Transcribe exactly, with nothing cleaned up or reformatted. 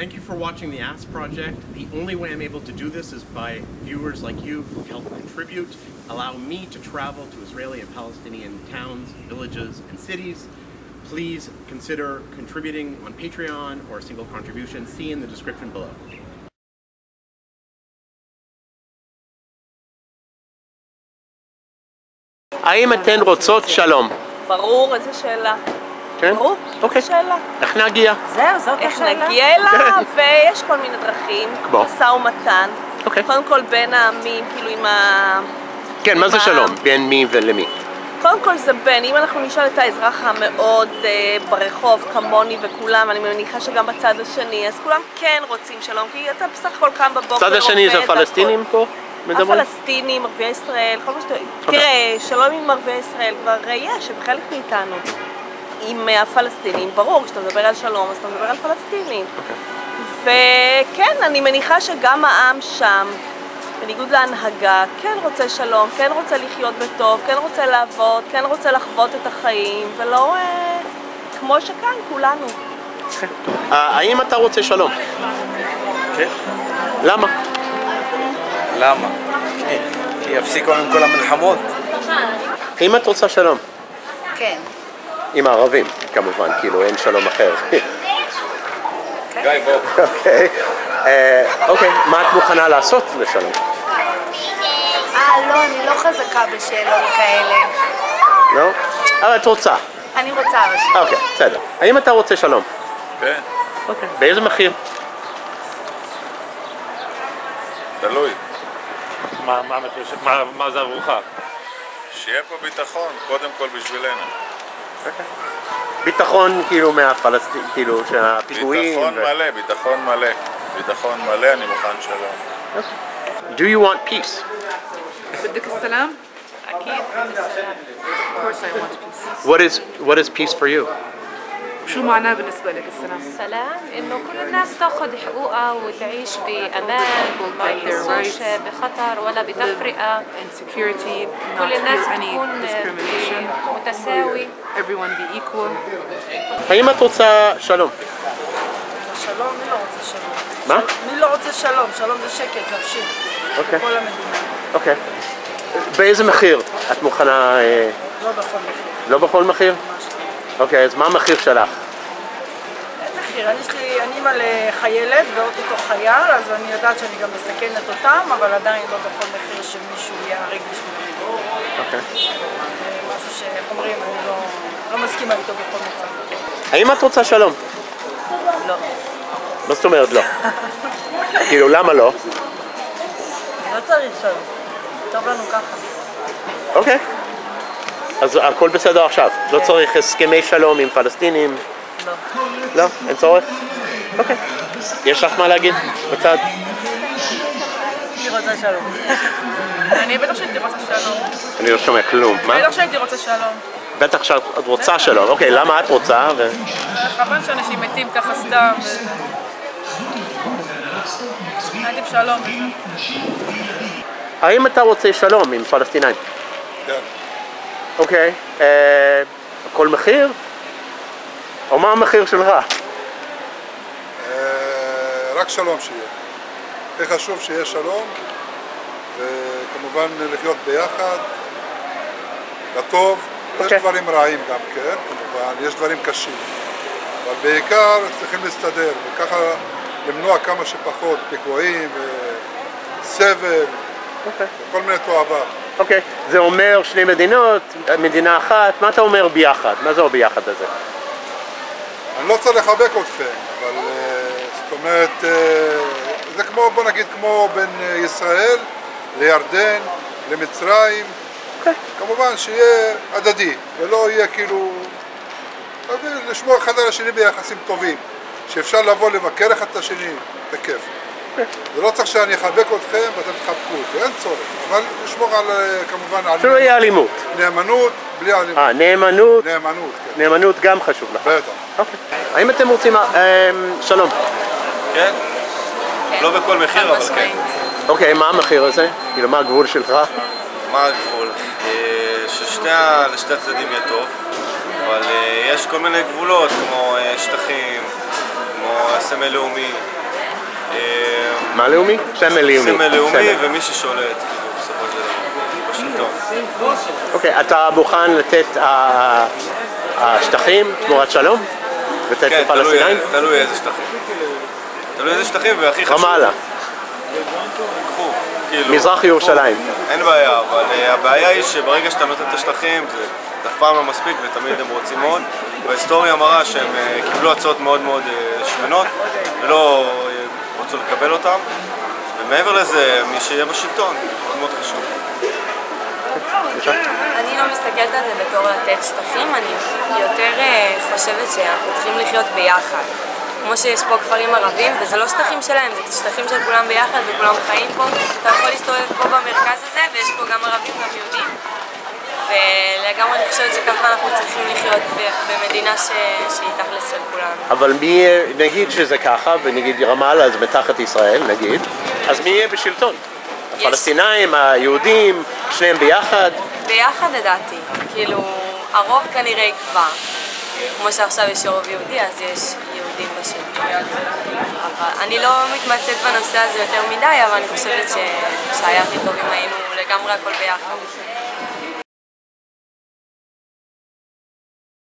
Thank you for watching The Ask Project. The only way I'm able to do this is by viewers like you who help contribute, allow me to travel to Israeli and Palestinian towns, villages, and cities. Please consider contributing on Patreon or a single contribution. See in the description below. האם אתן רוצות שלום? ברור, איזה שאלה. כן? ברור, איזה שאלה. איך נגיע? זהו, זאת השאלה. איך נגיע אליו, ויש כל מיני דרכים. כמו? משא ומתן. אוקיי. קודם כל בין העמים, כאילו עם ה... כן, מה זה שלום? בין מי ולמי? קודם כל זה בין, אם אנחנו נשאל את האזרח המאוד ברחוב, כמוני וכולם, אני מניחה שגם בצד השני, אז כולם כן רוצים שלום, כי אתה בסך הכל קם בבוקר... צד השני זה הפלסטינים פה? הפלסטינים, ערביי ישראל, כל מה שאתה... תראה, שלום עם ערביי ישראל כבר יש, הם חלק מאיתנו. עם הפלסטינים, ברור, כשאתה מדבר על שלום, אז אתה מדבר על פלסטינים. וכן, אני מניחה שגם העם שם, בניגוד להנהגה, כן רוצה שלום, כן רוצה לחיות בטוב, כן רוצה לעבוד, כן רוצה לחוות את החיים, ולא כמו שכאן, כולנו. האם אתה רוצה שלום? כן. למה? למה? כי יפסיקו עם כל המלחמות. האם את רוצה שלום? כן. עם הערבים, כמובן, כאילו אין שלום אחר. גיא, בוא. אוקיי, מה את מוכנה לעשות לשלום? אה, לא, אני לא חזקה בשאלות כאלה. לא? אבל את רוצה. אני רוצה אבל. אוקיי, בסדר. האם אתה רוצה שלום? כן. אוקיי. באיזה מחיר? תלוי. מה זה ארוחה? שיהיה פה ביטחון, קודם כל בשבילנו. ביטחון כאילו מהפלסטינים, כאילו שהפיגועים... ביטחון מלא, ביטחון מלא. ביטחון מלא, אני מוכן שלום. Do you want peace? بدك السلام؟ أكيد. Of course I want peace. What is what is peace for you? شو معناه بالنسبة لك السلام؟ السلام إنه كل الناس تأخذ حقوقها وتعيش بأمان وما يحسوش بخطر ولا بتفرقة. كل الناس تكون متساوي. האם את רוצה שלום? שלום? מי לא רוצה שלום? מה? מי לא רוצה שלום? שלום זה שקט, נפשי. אוקיי. בכל המדינה. אוקיי. באיזה מחיר את מוכנה... לא בכל מחיר. לא בכל מחיר? אוקיי, אז מה המחיר שלך? אין מחיר, אני אימא לחיילת ועוד אותו חייל, אז אני יודעת שאני גם מסכנת אותם, אבל עדיין לא בכל מחיר שמישהו יהרג בשבילי. אוקיי. זה משהו שאומרים, אני לא מסכימה איתו בכל מצב. האם את רוצה שלום? לא. מה זאת אומרת לא? כאילו, למה לא? לא צריך שלום. טוב לנו ככה. אוקיי. אז הכל בסדר עכשיו, לא צריך הסכמי שלום עם פלסטינים? לא. לא? אין צורך? אוקיי. יש לך מה להגיד? בצד? אני רוצה שלום. אני בטח שהייתי רוצה שלום. אני לא שומע כלום. מה? בטח שהייתי רוצה שלום. בטח שאת רוצה שלום. אוקיי, למה את רוצה? חבל שאנשים מתים ככה סתם. עדיף שלום. האם אתה רוצה שלום עם פלסטינאים? כן. אוקיי, כל מחיר? או מה המחיר שלך? רק שלום שיהיה. הכי חשוב שיהיה שלום, וכמובן לחיות ביחד, לטוב. יש דברים רעים גם כן, כמובן, יש דברים קשים. אבל בעיקר צריכים להסתדר, וככה למנוע כמה שפחות פיגועים, סבל, וכל מיני תועבה. אוקיי, זה אומר שני מדינות, מדינה אחת, מה אתה אומר ביחד? מה זה אומר ביחד הזה? אני לא צריך לחבק אתכם, אבל זאת אומרת, זה כמו, בוא נגיד, כמו בין ישראל לירדן, למצרים, כמובן שיהיה הדדי, ולא יהיה כאילו, לשמור אחד על השני ביחסים טובים, שאפשר לבוא לבקר אחד את השני, זה כיף. זה לא צריך שאני אחבק אתכם ואתם תחבקו אותי, אין צורך, אבל לשמור על, כמובן, על... שלא יהיה אלימות. נאמנות, בלי אלימות. אה, נאמנות. נאמנות, כן. נאמנות גם חשוב לך. בטח. אוקיי. האם אתם רוצים... שלום. כן? לא בכל מחיר, אבל כן. אוקיי, מה המחיר הזה? כאילו, מה הגבול שלך? מה הגבול? ששני הצדדים יהיה טוב, אבל יש כל מיני גבולות, כמו שטחים, כמו הסמל לאומי. מה לאומי? סמל לאומי. סמל לאומי ומי ששולט, כאילו, בסופו של דבר, בשלטון. אוקיי, אתה מוכן לתת השטחים תמורת שלום? לתת לפלסטינאים? כן, תלוי איזה שטחים. תלוי איזה שטחים, והכי חשוב. רמאללה. קחו. מזרח ירושלים. אין בעיה, אבל הבעיה היא שברגע שאתה נותן את השטחים, זה אף פעם לא מספיק ותמיד הם רוצים עוד. וההיסטוריה מראה שהם קיבלו הצעות מאוד מאוד שמנות ולא רוצו לקבל אותם. ומעבר לזה, מי שיהיה בשלטון, זה מאוד חשוב. אני לא מסתכלת על זה בתור לתת שטחים, אני יותר חושבת שאנחנו צריכים לחיות ביחד. כמו שיש פה כפרים ערבים, וזה לא שטחים שלהם, זה שטחים של כולם ביחד וכולם חיים פה. אתה יכול להסתובב פה במרכז הזה, ויש פה גם ערבים, גם יהודים. ולגמרי אני חושבת שככה אנחנו צריכים לחיות במדינה שהיא תכלס של כולנו. אבל מי, נגיד שזה ככה, ונגיד רמאללה זה מתחת ישראל, נגיד, אז מי יהיה בשלטון? הפלסטינאים, היהודים, שניהם ביחד? ביחד לדעתי. כאילו, הרוב כנראה יקבע. כמו שעכשיו יש רוב יהודי, אז יש יהודים בשלטון. אני לא מתמצאת בנושא הזה יותר מדי, אבל אני חושבת שהיה הכי טוב אם היינו לגמרי הכל ביחד.